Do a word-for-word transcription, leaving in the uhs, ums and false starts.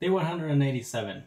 Day one hundred eighty-seven.